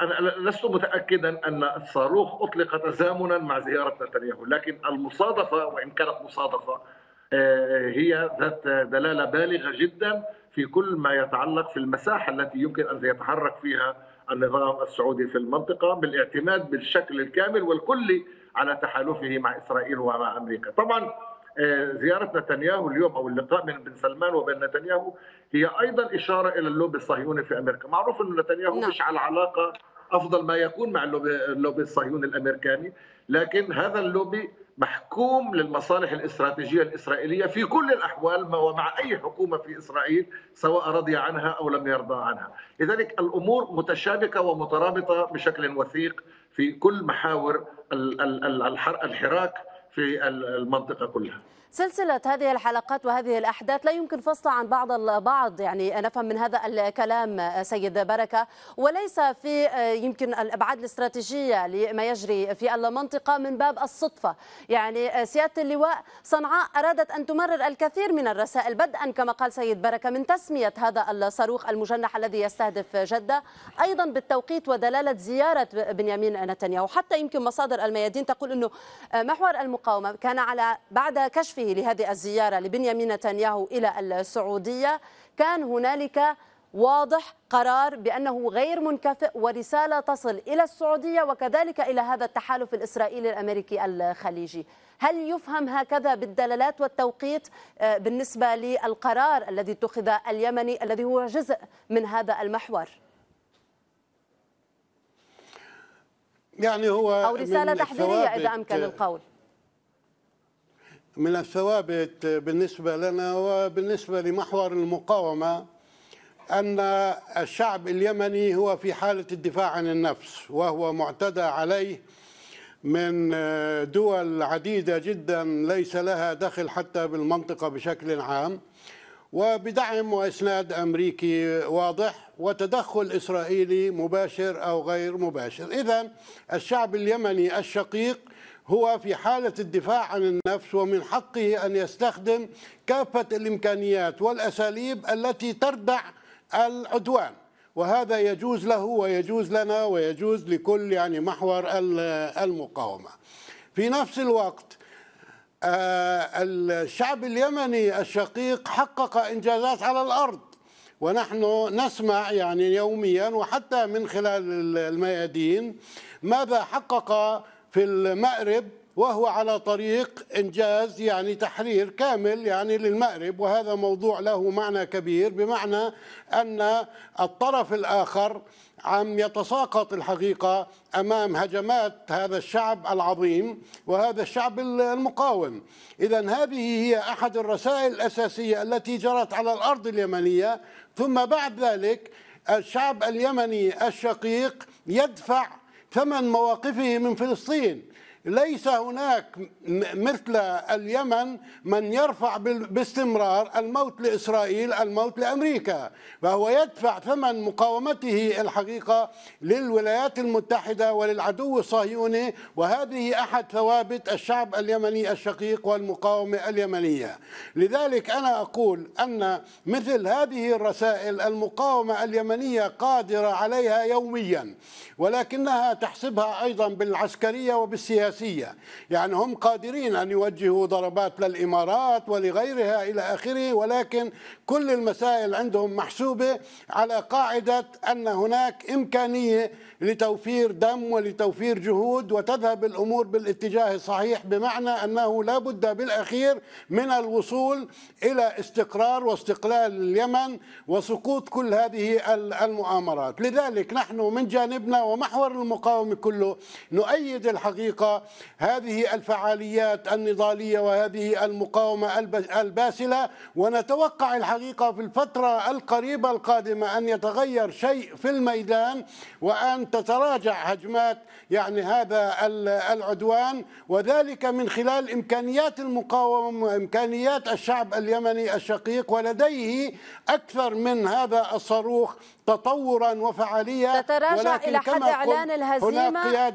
أنا لست متأكدا أن الصاروخ أطلق تزامنا مع زيارة نتنياهو، لكن المصادفة وإن كانت مصادفة هي ذات دلالة بالغة جدا في كل ما يتعلق في المساحة التي يمكن أن يتحرك فيها النظام السعودي في المنطقة بالاعتماد بالشكل الكامل والكلي على تحالفه مع إسرائيل ومع أمريكا. طبعا زيارة نتنياهو اليوم أو اللقاء بين سلمان وبين نتنياهو هي أيضا إشارة إلى اللوبي الصهيوني في أمريكا. معروف أن نتنياهو مش على علاقة أفضل ما يكون مع اللوبي الصهيوني الأمريكي، لكن هذا اللوبي محكوم للمصالح الاستراتيجية الإسرائيلية في كل الأحوال ومع أي حكومة في إسرائيل سواء رضي عنها أو لم يرضى عنها. لذلك الأمور متشابكة ومترابطة بشكل وثيق في كل محاور الحراك في المنطقة كلها. سلسلة هذه الحلقات وهذه الأحداث لا يمكن فصلها عن بعض البعض، يعني نفهم من هذا الكلام سيد بركة، وليس في يمكن الأبعاد الاستراتيجية لما يجري في المنطقة من باب الصدفة. يعني سيادة اللواء، صنعاء أرادت أن تمرر الكثير من الرسائل، بدءا كما قال سيد بركة من تسمية هذا الصاروخ المجنح الذي يستهدف جدة، أيضا بالتوقيت ودلالة زيارة بنيامين نتنياهو. حتى يمكن مصادر الميادين تقول أنه محور المقاومة كان على بعد كشف لهذه الزيارة لبنيامين نتنياهو إلى السعودية كان هنالك واضح قرار بأنه غير منكفئ ورسالة تصل إلى السعودية وكذلك إلى هذا التحالف الإسرائيلي الأمريكي الخليجي. هل يفهم هكذا بالدلالات والتوقيت بالنسبة للقرار الذي اتخذ اليمني الذي هو جزء من هذا المحور؟ يعني هو أو رسالة تحذيرية إذا أمكن القول. من الثوابت بالنسبة لنا وبالنسبة لمحور المقاومة أن الشعب اليمني هو في حالة الدفاع عن النفس، وهو معتدى عليه من دول عديدة جدا ليس لها دخل حتى بالمنطقة بشكل عام، وبدعم وإسناد أمريكي واضح وتدخل إسرائيلي مباشر أو غير مباشر. إذن الشعب اليمني الشقيق هو في حالة الدفاع عن النفس، ومن حقه أن يستخدم كافة الإمكانيات والأساليب التي تردع العدوان، وهذا يجوز له ويجوز لنا ويجوز لكل يعني محور المقاومة. في نفس الوقت الشعب اليمني الشقيق حقق إنجازات على الأرض، ونحن نسمع يعني يوميا وحتى من خلال الميادين ماذا حقق في المأرب، وهو على طريق إنجاز يعني تحرير كامل يعني للمأرب، وهذا موضوع له معنى كبير، بمعنى أن الطرف الآخر عم يتساقط الحقيقة أمام هجمات هذا الشعب العظيم وهذا الشعب المقاوم. إذن هذه هي أحد الرسائل الأساسية التي جرت على الأرض اليمنية. ثم بعد ذلك الشعب اليمني الشقيق يدفع ثمن مواقفه من فلسطين. ليس هناك مثل اليمن من يرفع باستمرار الموت لإسرائيل الموت لأمريكا، فهو يدفع ثمن مقاومته الحقيقة للولايات المتحدة وللعدو الصهيوني، وهذه أحد ثوابت الشعب اليمني الشقيق والمقاومة اليمنية. لذلك أنا أقول أن مثل هذه الرسائل المقاومة اليمنية قادرة عليها يوميا، ولكنها تحسبها أيضا بالعسكرية وبالسياسة. يعني هم قادرين أن يوجهوا ضربات للإمارات ولغيرها إلى آخره، ولكن كل المسائل عندهم محسوبة على قاعدة أن هناك إمكانية لتوفير دم ولتوفير جهود، وتذهب الأمور بالاتجاه الصحيح، بمعنى أنه لا بد بالأخير من الوصول إلى استقرار واستقلال اليمن وسقوط كل هذه المؤامرات. لذلك نحن من جانبنا ومحور المقاومة كله نؤيد الحقيقة هذه الفعاليات النضالية وهذه المقاومة الباسلة، ونتوقع الحقيقة في الفترة القريبة القادمة أن يتغير شيء في الميدان وأن تتراجع هجمات يعني هذا العدوان، وذلك من خلال إمكانيات المقاومة وإمكانيات الشعب اليمني الشقيق، ولديه أكثر من هذا الصاروخ تطورا وفعالية، تتراجع إلى حد إعلان الهزيمة.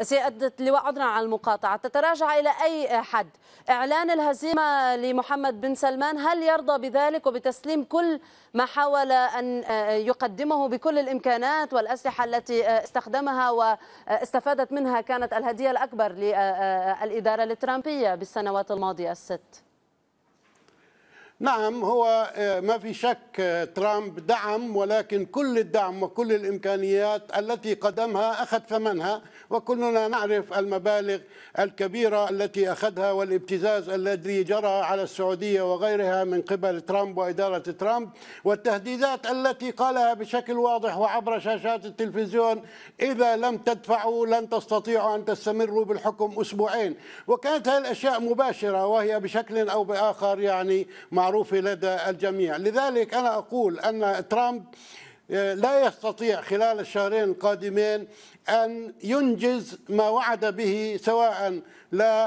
سيادة اللواء عذرا على المقاطعة، تتراجع إلى أي حد؟ إعلان الهزيمة لمحمد بن سلمان، هل يرضى بذلك وبتسليم كل ما حاول أن يقدمه بكل الإمكانات والأسلحة التي استخدمها واستفادت منها كانت الهدية الأكبر للإدارة الترامبية بالسنوات الماضية الست؟ نعم، هو ما في شك ترامب دعم، ولكن كل الدعم وكل الإمكانيات التي قدمها أخذ ثمنها، وكلنا نعرف المبالغ الكبيرة التي أخذها والابتزاز الذي جرى على السعودية وغيرها من قبل ترامب وإدارة ترامب، والتهديدات التي قالها بشكل واضح وعبر شاشات التلفزيون: إذا لم تدفعوا لن تستطيعوا أن تستمروا بالحكم أسبوعين. وكانت هذه الأشياء مباشرة وهي بشكل أو بآخر يعني معروف لدى الجميع. لذلك أنا أقول أن ترامب لا يستطيع خلال الشهرين القادمين أن ينجز ما وعد به سواء لا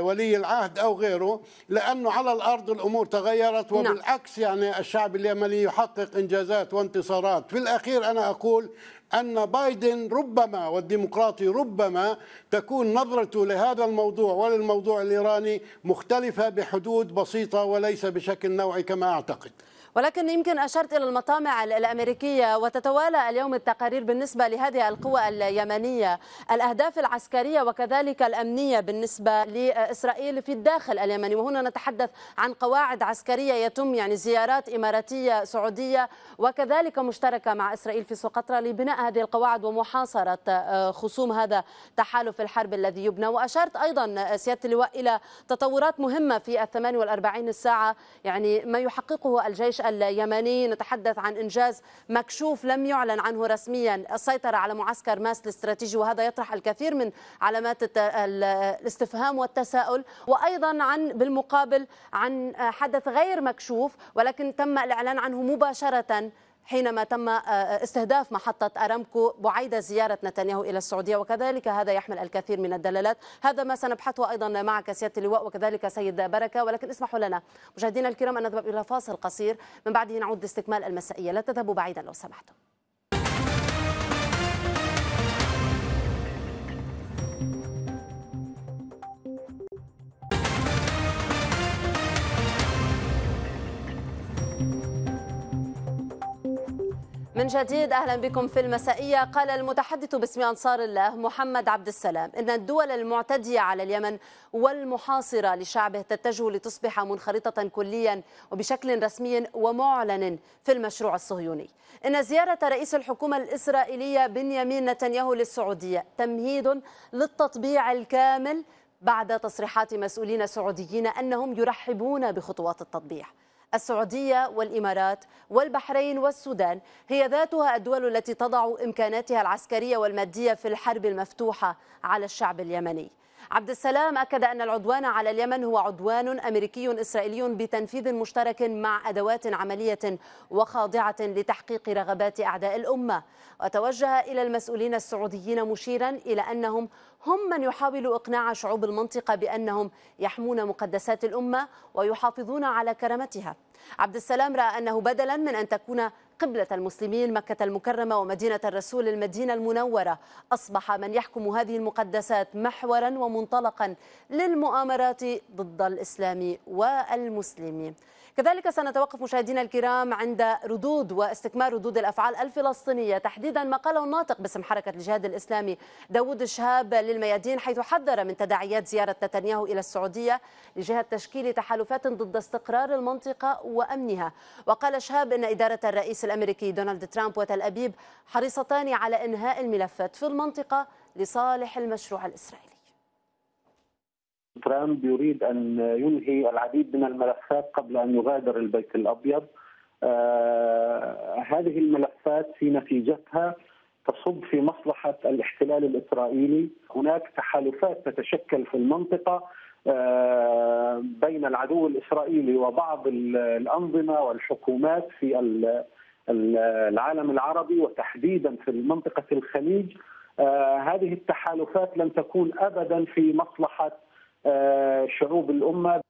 ولي العهد أو غيره، لأنه على الأرض الأمور تغيرت، وبالعكس يعني الشعب اليمني يحقق إنجازات وانتصارات. في الأخير أنا أقول أن بايدن ربما والديمقراطي ربما تكون نظرته لهذا الموضوع وللموضوع الإيراني مختلفة بحدود بسيطة وليس بشكل نوعي كما أعتقد. ولكن يمكن أشرت إلى المطامع الأمريكية وتتوالى اليوم التقارير بالنسبة لهذه القوى اليمنية، الأهداف العسكرية وكذلك الأمنية بالنسبة لإسرائيل في الداخل اليمني، وهنا نتحدث عن قواعد عسكرية يتم يعني زيارات إماراتية سعودية وكذلك مشتركة مع إسرائيل في سقطرى لبناء هذه القواعد ومحاصرة خصوم هذا تحالف الحرب الذي يبنى. وأشرت أيضا سيادة اللواء إلى تطورات مهمة في 48 الساعة، يعني ما يحققه الجيش اليمني، نتحدث عن إنجاز مكشوف لم يعلن عنه رسميا، السيطرة على معسكر ماس الاستراتيجي، وهذا يطرح الكثير من علامات الاستفهام والتساؤل، وأيضا عن بالمقابل عن حدث غير مكشوف ولكن تم الإعلان عنه مباشرة حينما تم استهداف محطة آرامكو بعيدة زيارة نتنياهو إلى السعودية، وكذلك هذا يحمل الكثير من الدلالات. هذا ما سنبحثه أيضا معك سيادة اللواء وكذلك سيد بركة، ولكن اسمحوا لنا مشاهدينا الكرام أن نذهب إلى فاصل قصير، من بعده نعود لاستكمال المسائية، لا تذهبوا بعيدا لو سمحتم. من جديد أهلا بكم في المسائية. قال المتحدث باسم أنصار الله محمد عبدالسلام إن الدول المعتدية على اليمن والمحاصرة لشعبه تتجه لتصبح منخرطة كليا وبشكل رسمي ومعلن في المشروع الصهيوني. إن زيارة رئيس الحكومة الإسرائيلية بنيامين نتنياهو للسعودية تمهيد للتطبيع الكامل بعد تصريحات مسؤولين سعوديين أنهم يرحبون بخطوات التطبيع. السعودية والإمارات والبحرين والسودان هي ذاتها الدول التي تضع إمكاناتها العسكرية والمادية في الحرب المفتوحة على الشعب اليمني. عبد السلام أكد أن العدوان على اليمن هو عدوان أمريكي إسرائيلي بتنفيذ مشترك مع أدوات عملية وخاضعة لتحقيق رغبات أعداء الأمة، وتوجه إلى المسؤولين السعوديين مشيرا إلى أنهم هم من يحاولوا إقناع شعوب المنطقة بأنهم يحمون مقدسات الأمة ويحافظون على كرامتها. عبد السلام رأى أنه بدلا من أن تكون قبلة المسلمين مكة المكرمة ومدينة الرسول المدينة المنورة، أصبح من يحكم هذه المقدسات محورا ومنطلقا للمؤامرات ضد الإسلام والمسلمين. كذلك سنتوقف مشاهدينا الكرام عند ردود واستكمال ردود الأفعال الفلسطينية، تحديدا ما قاله الناطق باسم حركة الجهاد الإسلامي داود شهاب للميادين، حيث حذر من تداعيات زيارة نتنياهو إلى السعودية لجهة تشكيل تحالفات ضد استقرار المنطقة وأمنها. وقال شهاب إن إدارة الرئيس الأمريكي دونالد ترامب وتل أبيب حريصتان على إنهاء الملفات في المنطقة لصالح المشروع الإسرائيلي. ترامب يريد أن ينهي العديد من الملفات قبل أن يغادر البيت الأبيض. هذه الملفات في نتيجتها تصب في مصلحة الاحتلال الإسرائيلي. هناك تحالفات تتشكل في المنطقة بين العدو الإسرائيلي وبعض الأنظمة والحكومات في العالم العربي وتحديدا في منطقة الخليج. هذه التحالفات لن تكون أبدا في مصلحة شعوب الأمة.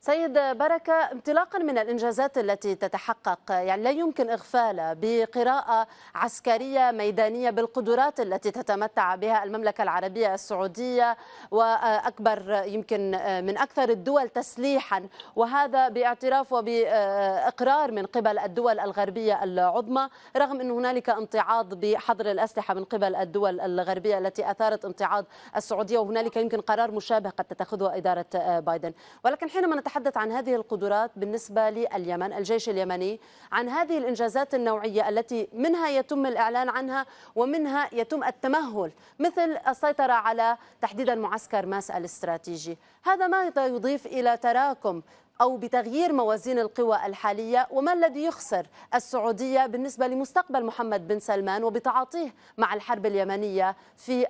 سيد بركة، انطلاقا من الإنجازات التي تتحقق، يعني لا يمكن إغفالها بقراءة عسكرية ميدانية بالقدرات التي تتمتع بها المملكة العربية السعودية، وأكبر يمكن من أكثر الدول تسليحا، وهذا باعتراف وبإقرار من قبل الدول الغربية العظمى، رغم أن هنالك امتعاض بحظر الأسلحة من قبل الدول الغربية التي أثارت امتعاض السعودية، وهنالك يمكن قرار مشابه قد تتخذه إدارة بايدن. ولكن حينما نتحدث عن هذه القدرات بالنسبة لليمن، الجيش اليمني، عن هذه الإنجازات النوعية التي منها يتم الإعلان عنها ومنها يتم التمهل، مثل السيطرة على تحديدا معسكر ماس الاستراتيجي، هذا ماذا يضيف إلى تراكم أو بتغيير موازين القوى الحالية؟ وما الذي يخسر السعودية بالنسبة لمستقبل محمد بن سلمان وبتعاطيه مع الحرب اليمنية في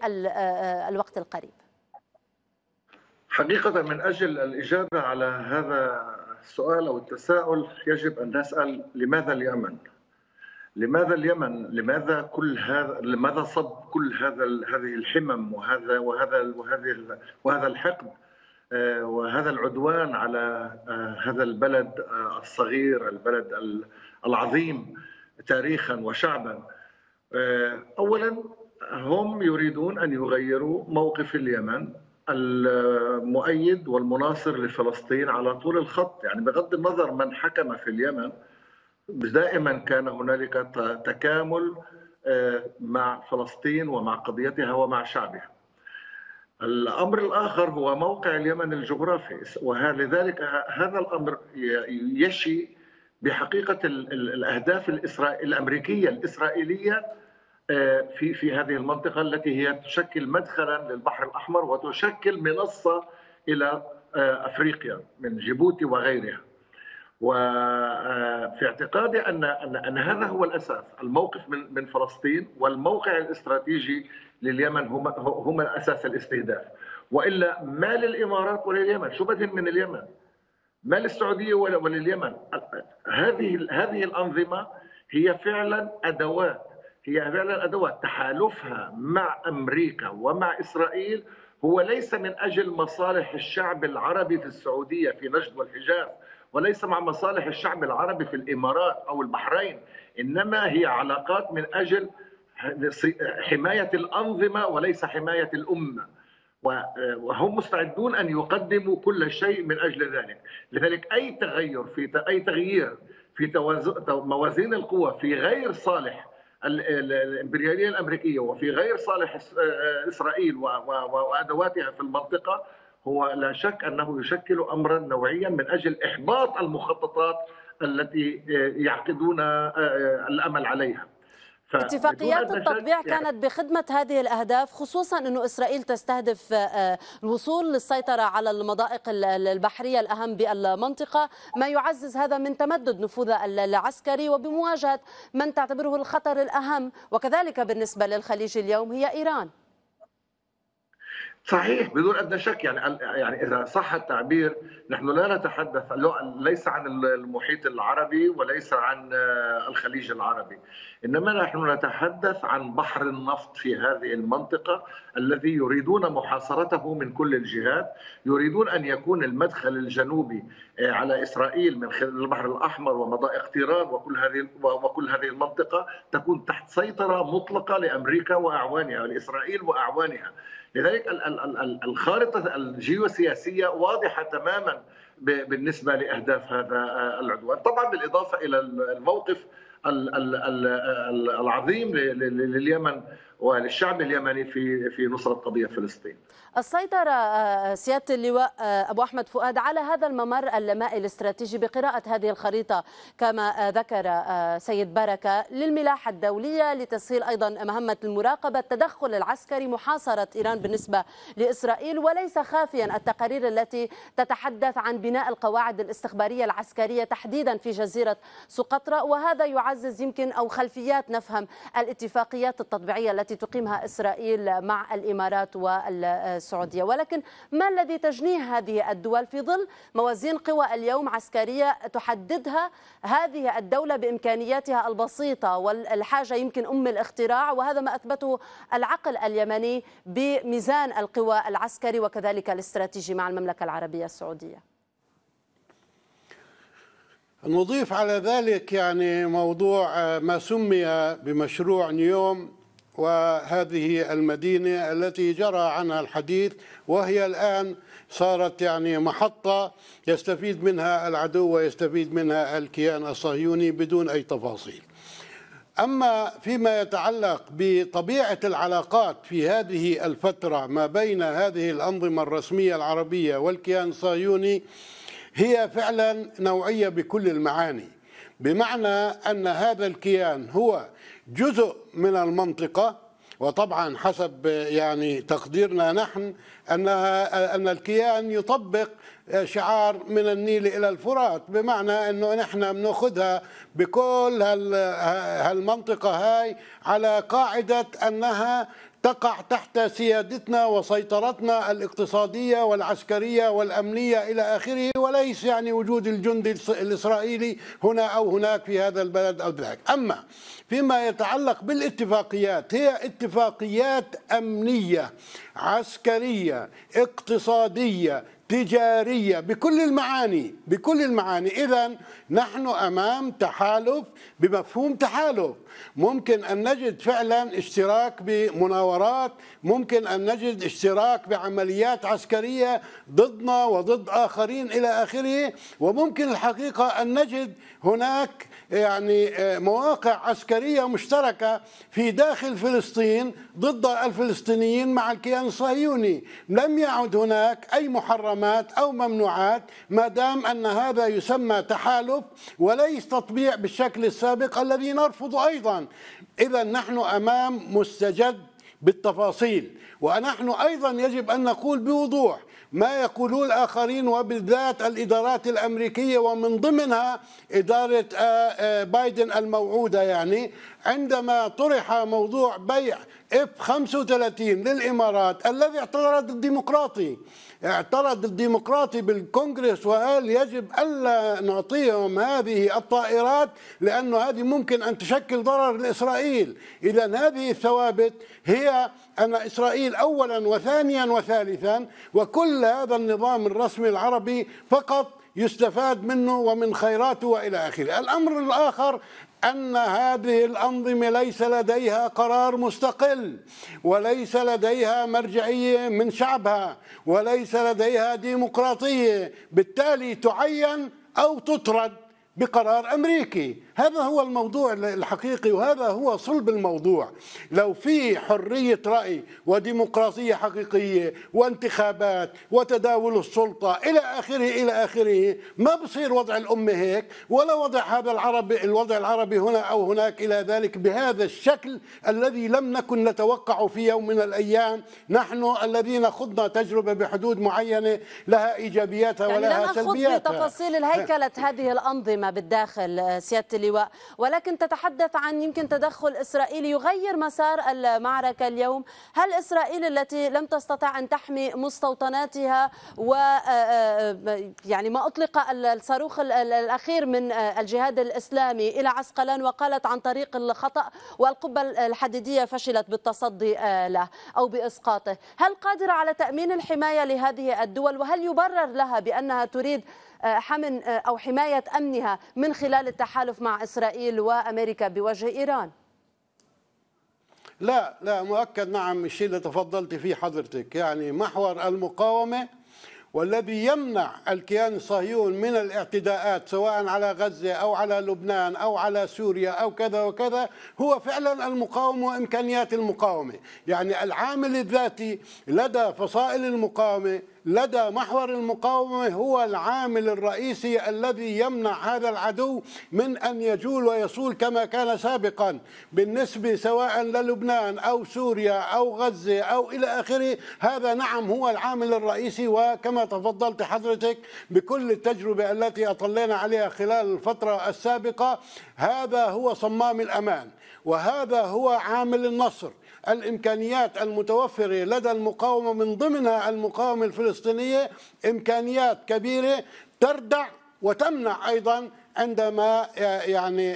الوقت القريب؟ حقيقة من أجل الإجابة على هذا السؤال أو التساؤل يجب أن نسأل: لماذا اليمن؟ لماذا اليمن؟ لماذا كل هذا؟ لماذا صب كل هذه الحمم وهذا الحقد وهذا العدوان على هذا البلد الصغير، البلد العظيم تاريخا وشعبا؟ أولا، هم يريدون أن يغيروا موقف اليمن المؤيد والمناصر لفلسطين على طول الخط. يعني بغض النظر من حكم في اليمن، دائما كان هنالك تكامل مع فلسطين ومع قضيتها ومع شعبها. الأمر الآخر هو موقع اليمن الجغرافي، ولذلك هذا الأمر يشي بحقيقة الأهداف الأمريكية الإسرائيلية في هذه المنطقة، التي هي تشكل مدخلا للبحر الأحمر وتشكل منصة إلى أفريقيا من جيبوتي وغيرها. وفي اعتقادي أن هذا هو الأساس، الموقف من فلسطين والموقع الاستراتيجي لليمن هما أساس الاستهداف. وإلا ما للإمارات ولليمن؟ شو بدهم من اليمن؟ ما للسعودية ولليمن؟ هذه الأنظمة هي فعلا أدوات، تحالفها مع أمريكا ومع إسرائيل هو ليس من أجل مصالح الشعب العربي في السعودية في نجد والحجاز، وليس مع مصالح الشعب العربي في الإمارات أو البحرين، إنما هي علاقات من أجل حماية الأنظمة وليس حماية الأمة، وهم مستعدون أن يقدموا كل شيء من أجل ذلك. لذلك أي تغيير في موازين القوى في غير صالح الإمبريالية الأمريكية وفي غير صالح إسرائيل وأدواتها في المنطقة، هو لا شك أنه يشكل أمرا نوعيا من أجل إحباط المخططات التي يعقدون الأمل عليها. اتفاقيات التطبيع كانت بخدمة هذه الأهداف، خصوصا أنه إسرائيل تستهدف الوصول للسيطرة على المضائق البحرية الأهم بالمنطقة، ما يعزز هذا من تمدد نفوذها العسكري وبمواجهة من تعتبره الخطر الأهم، وكذلك بالنسبة للخليج اليوم هي إيران. صحيح، بدون أدنى شك. يعني إذا صح التعبير، نحن لا نتحدث ليس عن المحيط العربي وليس عن الخليج العربي، إنما نحن نتحدث عن بحر النفط في هذه المنطقة الذي يريدون محاصرته من كل الجهات. يريدون أن يكون المدخل الجنوبي على إسرائيل من خلال البحر الأحمر ومضائق طيران وكل هذه المنطقة تكون تحت سيطرة مطلقة لأمريكا وأعوانها، لإسرائيل وأعوانها. لذلك الخارطة الجيوسياسية واضحة تماما بالنسبة لأهداف هذا العدوان، طبعا بالإضافة إلى الموقف العظيم لليمن وللشعب اليمني في نصرة قضية فلسطين. السيطرة سيادة اللواء أبو أحمد فؤاد على هذا الممر المائي الاستراتيجي، بقراءة هذه الخريطة كما ذكر سيد بركة، للملاحة الدولية، لتسهيل أيضا مهمة المراقبة، التدخل العسكري، محاصرة إيران بالنسبة لإسرائيل، وليس خافيا التقارير التي تتحدث عن بناء القواعد الاستخبارية العسكرية تحديدا في جزيرة سقطرى، وهذا يعزز يمكن أو خلفيات نفهم الاتفاقيات التطبيعية التي تقيمها إسرائيل مع الإمارات والسعودية. ولكن ما الذي تجنيه هذه الدول في ظل موازين قوى اليوم عسكرية تحددها هذه الدولة بإمكانياتها البسيطة والحاجة يمكن أم الاختراع، وهذا ما أثبته العقل اليمني بميزان القوى العسكري وكذلك الاستراتيجي مع المملكة العربية السعودية؟ نضيف على ذلك يعني موضوع ما سمي بمشروع نيوم، وهذه المدينة التي جرى عنها الحديث، وهي الآن صارت يعني محطة يستفيد منها العدو ويستفيد منها الكيان الصهيوني بدون أي تفاصيل. أما فيما يتعلق بطبيعة العلاقات في هذه الفترة ما بين هذه الأنظمة الرسمية العربية والكيان الصهيوني، هي فعلا نوعية بكل المعاني، بمعنى أن هذا الكيان هو جزء من المنطقة، وطبعا حسب يعني تقديرنا نحن أن الكيان يطبق شعار من النيل إلى الفرات، بمعنى أنه نحن بناخذها بكل هالمنطقة هاي على قاعدة أنها تقع تحت سيادتنا وسيطرتنا الاقتصادية والعسكرية والأمنية إلى آخره، وليس يعني وجود الجندي الإسرائيلي هنا أو هناك في هذا البلد أو ذاك. أما فيما يتعلق بالاتفاقيات، هي اتفاقيات أمنية عسكرية اقتصادية تجارية بكل المعاني إذن نحن أمام تحالف بمفهوم تحالف، ممكن أن نجد فعلا اشتراك بمناورات، ممكن أن نجد اشتراك بعمليات عسكرية ضدنا وضد آخرين إلى آخره، وممكن الحقيقة أن نجد هناك يعني مواقع عسكرية مشتركة في داخل فلسطين ضد الفلسطينيين مع الكيان الصهيوني. لم يعد هناك أي محرمات أو ممنوعات ما دام أن هذا يسمى تحالف وليس تطبيع بالشكل السابق الذي نرفض أيضا. إذا نحن أمام مستجد بالتفاصيل، ونحن أيضا يجب أن نقول بوضوح ما يقوله الآخرين وبالذات الإدارات الأمريكية، ومن ضمنها إدارة بايدن الموعودة، يعني عندما طرح موضوع بيع F-35 للإمارات الذي اعترض الديمقراطي بالكونغرس وقال يجب ألا نعطيهم هذه الطائرات لأنه هذه ممكن أن تشكل ضرر لإسرائيل. إذن هذه الثوابت هي أن إسرائيل أولا وثانيا وثالثا، وكل هذا النظام الرسمي العربي فقط يستفاد منه ومن خيراته وإلى آخره. الأمر الآخر أن هذه الأنظمة ليس لديها قرار مستقل، وليس لديها مرجعية من شعبها، وليس لديها ديمقراطية، بالتالي تعين أو تطرد بقرار أمريكي. هذا هو الموضوع الحقيقي، وهذا هو صلب الموضوع. لو في حرية رأي وديمقراطية حقيقية وانتخابات وتداول السلطة إلى آخره ما بصير وضع الأمة هيك، ولا وضع هذا الوضع العربي هنا أو هناك إلى ذلك بهذا الشكل الذي لم نكن نتوقع في يوم من الأيام، نحن الذين خضنا تجربة بحدود معينة لها إيجابياتها ولها سلبياتها. نخوض بتفاصيل هيكلة هذه الأنظمة بالداخل سيادة اللواء، ولكن تتحدث عن يمكن تدخل إسرائيلي يغير مسار المعركة اليوم. هل إسرائيل التي لم تستطع أن تحمي مستوطناتها، ويعني ما أطلق الصاروخ الأخير من الجهاد الإسلامي إلى عسقلان وقالت عن طريق الخطأ، والقبة الحديدية فشلت بالتصدي له أو بإسقاطه، هل قادرة على تأمين الحماية لهذه الدول، وهل يبرر لها بأنها تريد حمن أو حماية أمنها من خلال التحالف مع إسرائيل وأمريكا بوجه إيران؟ لا مؤكد نعم، الشيء اللي تفضلت فيه حضرتك، يعني محور المقاومة والذي يمنع الكيان الصهيوني من الاعتداءات سواء على غزة أو على لبنان أو على سوريا أو كذا وكذا، هو فعلا المقاومة وإمكانيات المقاومة. يعني العامل الذاتي لدى فصائل المقاومة لدى محور المقاومة هو العامل الرئيسي الذي يمنع هذا العدو من أن يجول ويصول كما كان سابقا بالنسبة سواء للبنان أو سوريا أو غزة أو إلى آخره. هذا نعم هو العامل الرئيسي، وكما تفضلت حضرتك بكل التجربة التي أطلينا عليها خلال الفترة السابقة، هذا هو صمام الأمان، وهذا هو عامل النصر. الإمكانيات المتوفرة لدى المقاومة من ضمنها المقاومة الفلسطينية إمكانيات كبيرة تردع وتمنع أيضا عندما يعني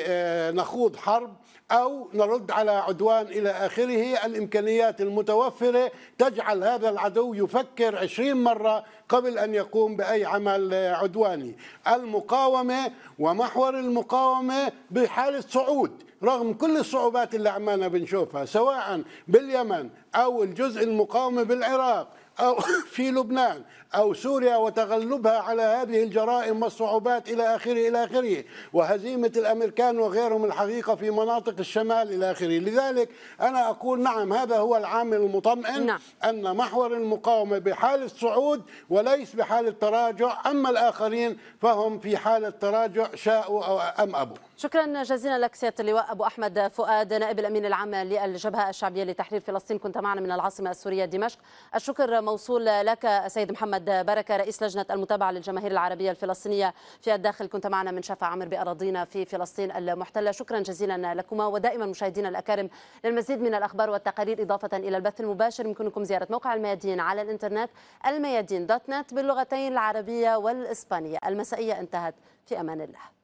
نخوض حرب أو نرد على عدوان إلى آخره. الإمكانيات المتوفرة تجعل هذا العدو يفكر 20 مرة قبل أن يقوم بأي عمل عدواني. المقاومة ومحور المقاومة بحالة صعود رغم كل الصعوبات اللي عمالنا بنشوفها، سواء باليمن أو الجزء المقاوم بالعراق أو في لبنان أو سوريا وتغلبها على هذه الجرائم والصعوبات إلى آخره إلى آخره، وهزيمة الأمريكان وغيرهم الحقيقة في مناطق الشمال إلى آخره. لذلك أنا أقول نعم، هذا هو العامل المطمئن، نعم. أن محور المقاومة بحالة صعود وليس بحالة تراجع، أما الآخرين فهم في حالة تراجع شاءوا أم أبوا. شكرا جزيلا لك سيادة اللواء أبو أحمد فؤاد نائب الأمين العام للجبهة الشعبية لتحرير فلسطين، كنت معنا من العاصمة السورية دمشق. الشكر موصول لك سيد محمد بركة رئيس لجنة المتابعة للجماهير العربية الفلسطينية في الداخل، كنت معنا من شفا عمر بأراضينا في فلسطين المحتلة. شكرا جزيلا لكما. ودائما مشاهدينا الأكارم للمزيد من الأخبار والتقارير إضافة إلى البث المباشر يمكنكم زيارة موقع الميادين على الإنترنت الميادين.net باللغتين العربية والإسبانية. المسائية انتهت، في أمان الله.